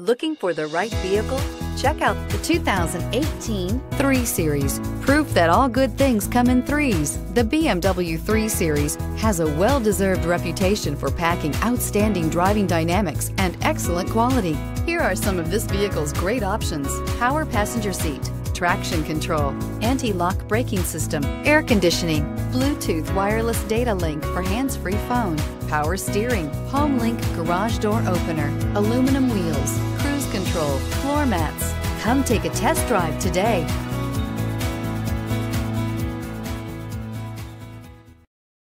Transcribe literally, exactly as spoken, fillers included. Looking for the right vehicle? Check out the two thousand eighteen three series. Proof that all good things come in threes. The B M W three series has a well-deserved reputation for packing outstanding driving dynamics and excellent quality. Here are some of this vehicle's great options: power passenger seat, traction control, anti-lock braking system, air conditioning, Bluetooth wireless data link for hands-free phone, power steering, HomeLink garage door opener, aluminum wheels, cruise control, floor mats. Come take a test drive today.